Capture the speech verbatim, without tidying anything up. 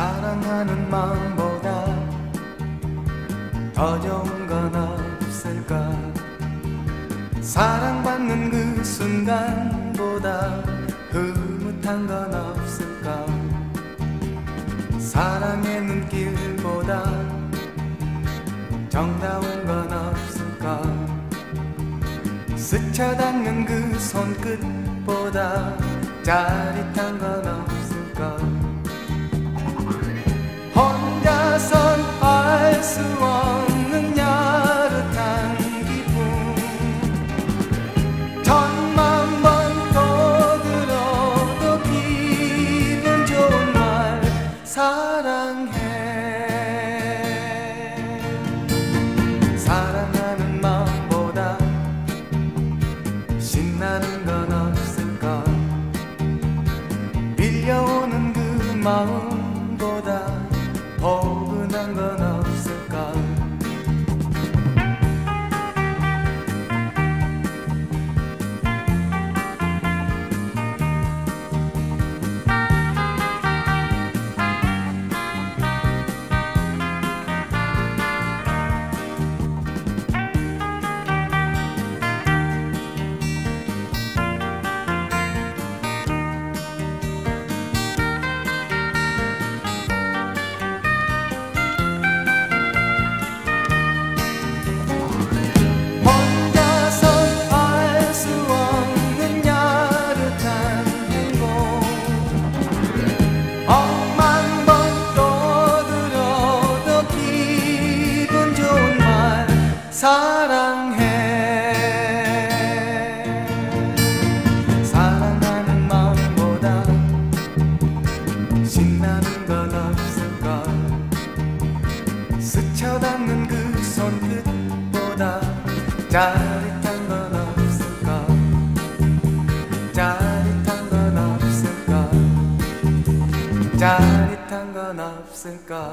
사랑하는 마음보다 어려운 건 없을까? 사랑받는 그 순간보다 흐뭇한 건 없을까? 사랑의 눈길보다 정다운 건 없을까? 스쳐 닿는 그 손끝보다 짜릿한 건 없을까? 혼자선 알 수 없는 야릇한 기분, 천만 번 더 들어도 기분 좋은 말 사랑해. 사랑하는 마음보다 신나는 건 없을까? 밀려오는 그 마음 포근한 건 없을까? 사랑해. 사랑하는 마음보다 신나는 건 없을까? 스쳐 닿는 그 손끝보다 짜릿한 건 없을까? 짜릿한 건 없을까? 짜릿한 건 없을까?